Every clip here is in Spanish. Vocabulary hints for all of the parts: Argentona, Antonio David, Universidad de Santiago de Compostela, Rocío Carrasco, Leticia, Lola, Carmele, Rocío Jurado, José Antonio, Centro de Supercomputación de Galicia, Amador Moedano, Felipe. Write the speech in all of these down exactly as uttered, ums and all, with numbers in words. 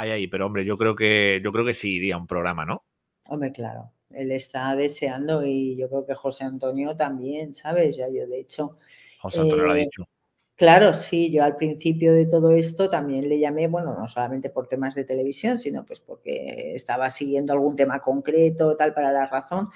hay ahí, pero hombre, yo creo que yo creo que sí iría a un programa, ¿no? Hombre, claro, él está deseando y yo creo que José Antonio también, ¿sabes? Ya yo, de hecho... José Antonio eh, lo ha dicho. Claro, sí, yo al principio de todo esto también le llamé, bueno, no solamente por temas de televisión, sino pues porque estaba siguiendo algún tema concreto, tal, para La Razón,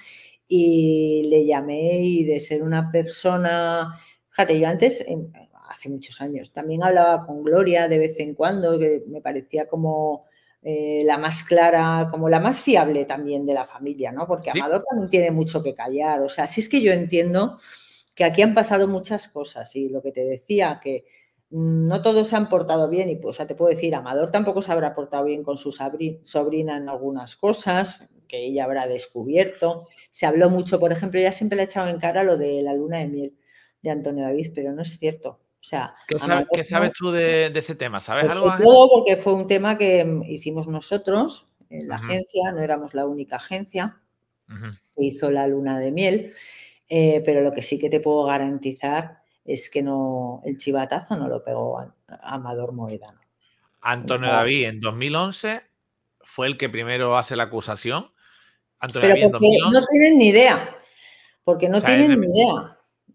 y le llamé y de ser una persona... Fíjate, yo antes... En, hace muchos años. También hablaba con Gloria de vez en cuando, que me parecía como eh, la más clara, como la más fiable también de la familia, ¿no? Porque sí. Amador también tiene mucho que callar. O sea, sí es que yo entiendo que aquí han pasado muchas cosas y lo que te decía, que no todos se han portado bien y, pues, o sea, te puedo decir, Amador tampoco se habrá portado bien con su sobrina en algunas cosas que ella habrá descubierto. Se habló mucho, por ejemplo, ella siempre le ha echado en cara lo de la luna de miel de Antonio David, pero no es cierto. O sea, ¿Qué, sabes, Amador, ¿Qué sabes tú de, de ese tema? ¿Sabes pues algo? Sí, todo porque fue un tema que hicimos nosotros en la uh-huh. agencia, no éramos la única agencia uh-huh. que hizo la luna de miel, eh, pero lo que sí que te puedo garantizar es que no, el chivatazo no lo pegó a, a Amador Moedano. Antonio David en dos mil once fue el que primero hace la acusación. Antonio pero David porque en dos mil once. No tienen ni idea, porque no o sea, tienen el... ni idea.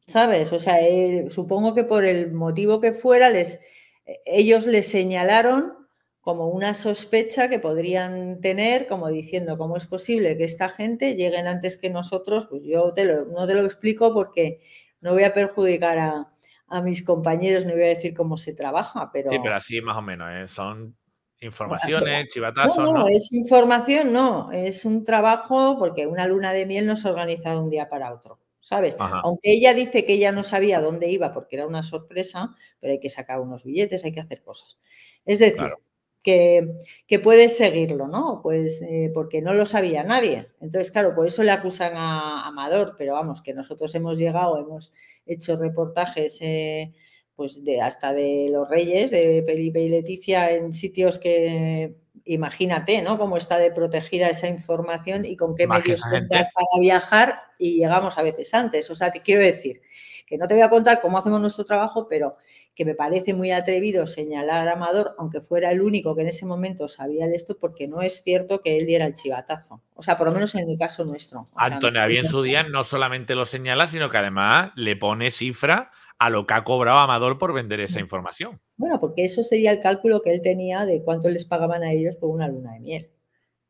¿Sabes? O sea, eh, supongo que por el motivo que fuera, les, eh, ellos les señalaron como una sospecha que podrían tener, como diciendo, ¿cómo es posible que esta gente lleguen antes que nosotros? Pues yo te lo, no te lo explico porque no voy a perjudicar a, a mis compañeros, no voy a decir cómo se trabaja, pero... Sí, pero así más o menos, ¿eh? Son informaciones, chivatazos... No, no, no, es información, no, es un trabajo porque una luna de miel no se organiza de un día para otro. ¿Sabes? Ajá. Aunque ella dice que ella no sabía dónde iba porque era una sorpresa, pero hay que sacar unos billetes, hay que hacer cosas. Es decir, claro. que, que puedes seguirlo, ¿no? Pues eh, porque no lo sabía nadie. Entonces, claro, por eso le acusan a, a Amador, pero vamos, que nosotros hemos llegado, hemos hecho reportajes eh, pues de, hasta de los Reyes, de Felipe y Leticia, en sitios que... Imagínate, ¿no? Cómo está de protegida esa información y con qué Más medios cuentas para viajar y llegamos a veces antes. O sea, te quiero decir que no te voy a contar cómo hacemos nuestro trabajo, pero que me parece muy atrevido señalar a Amador, aunque fuera el único que en ese momento sabía de esto, porque no es cierto que él diera el chivatazo. O sea, por lo menos en el caso nuestro. Antonio David en su día no solamente lo señala, sino que además le pone cifra a lo que ha cobrado Amador por vender esa información. Bueno, porque eso sería el cálculo que él tenía de cuánto les pagaban a ellos por una luna de miel.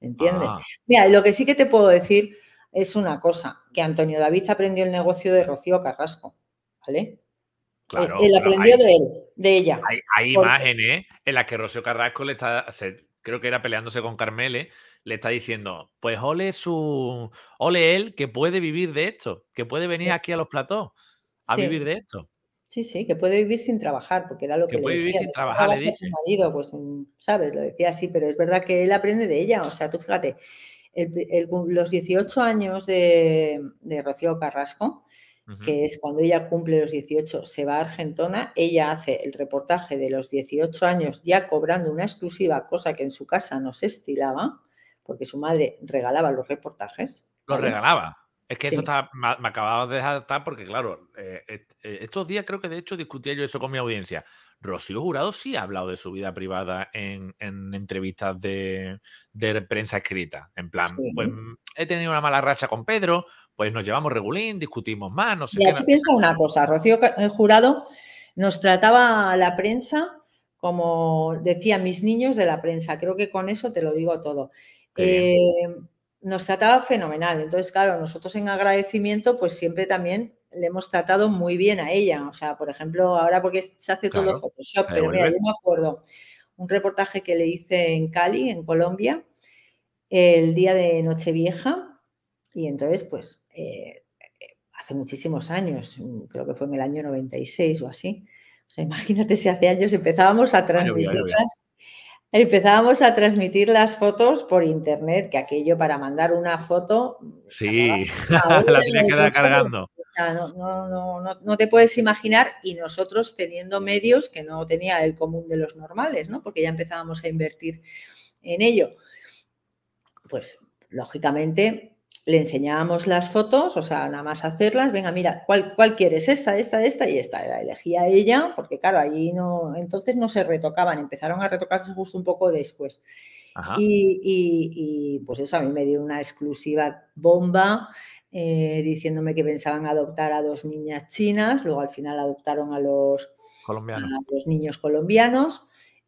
¿Entiendes? Ah. Mira, lo que sí que te puedo decir es una cosa, que Antonio David aprendió el negocio de Rocío Carrasco, ¿vale? Claro. Él, él aprendió hay, de él, de ella. Hay, hay porque... imágenes en las que Rocío Carrasco le está, se, creo que era peleándose con Carmele, le está diciendo, pues ole su, ole él que puede vivir de esto, que puede venir aquí a los platós a sí. vivir de esto. Sí, sí, que puede vivir sin trabajar, porque era lo que, que puede le decía, vivir sin trabajar, le dice. Su marido, pues, ¿sabes? Lo decía así, pero es verdad que él aprende de ella. O sea, tú fíjate, el, el, los dieciocho años de, de Rocío Carrasco, uh-huh. que es cuando ella cumple los dieciocho, se va a Argentona, ella hace el reportaje de los dieciocho años ya cobrando una exclusiva, cosa que en su casa no se estilaba, porque su madre regalaba los reportajes. ¿Los ¿vale? regalaba? Es que sí. eso está, me, me acababa de dejar estar porque, claro, eh, estos días creo que de hecho discutía yo eso con mi audiencia. Rocío Jurado sí ha hablado de su vida privada en, en entrevistas de, de prensa escrita. En plan, sí. pues he tenido una mala racha con Pedro, pues nos llevamos regulín, discutimos más, no sé y qué. Y aquí piensa una cosa, Rocío Jurado nos trataba a la prensa como decían mis niños de la prensa. Creo que con eso te lo digo todo. Eh, nos trataba fenomenal. Entonces, claro, nosotros en agradecimiento, pues siempre también le hemos tratado muy bien a ella. O sea, por ejemplo, ahora porque se hace claro, todo Photoshop, pero vuelve. Mira, yo me acuerdo un reportaje que le hice en Cali, en Colombia, el día de Nochevieja, y entonces, pues, eh, hace muchísimos años, creo que fue en el año noventa y seis o así. O sea, imagínate si hace años empezábamos a transmitirlas. Empezábamos a transmitir las fotos por internet, que aquello para mandar una foto... Sí, la, la tenía que dar cargando. No, no, no, no, no te puedes imaginar, y nosotros teniendo medios que no tenía el común de los normales, ¿no? Porque ya empezábamos a invertir en ello. Pues, lógicamente, le enseñábamos las fotos, o sea, nada más hacerlas, venga, mira, ¿cuál, cuál quieres? Esta, esta, esta y esta. La elegía ella, porque claro, allí no, entonces no se retocaban, empezaron a retocarse justo un poco después. Ajá. Y, y, y pues eso, a mí me dio una exclusiva bomba eh, diciéndome que pensaban adoptar a dos niñas chinas, luego al final adoptaron a los, colombianos. A los niños colombianos.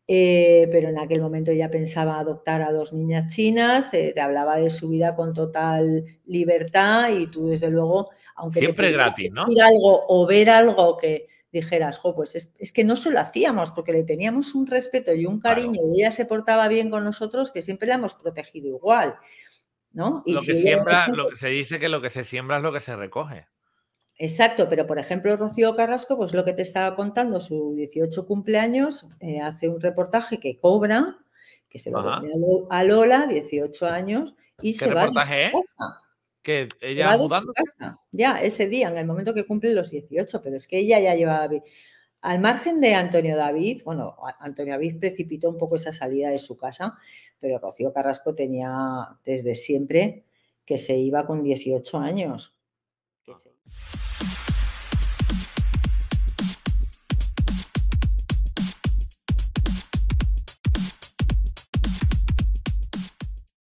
Eh, pero en aquel momento ya pensaba adoptar a dos niñas chinas, eh, te hablaba de su vida con total libertad y tú desde luego, aunque siempre te gratis, ¿no? Algo o ver algo que dijeras, jo, pues es, es que no se lo hacíamos porque le teníamos un respeto y un cariño, claro. Y ella se portaba bien con nosotros que siempre la hemos protegido igual, ¿no? Y lo, si que siembra, lo que se dice que lo que se siembra es lo que se recoge. Exacto, pero por ejemplo, Rocío Carrasco, pues lo que te estaba contando, su dieciocho cumpleaños, eh, hace un reportaje que cobra, que se lo pone a Lola, dieciocho años, y se va de su casa. ¿Que ella va de su casa? Ya, ese día, en el momento que cumple los dieciocho, pero es que ella ya llevaba... Al margen de Antonio David, bueno, Antonio David precipitó un poco esa salida de su casa, pero Rocío Carrasco tenía desde siempre que se iba con dieciocho años.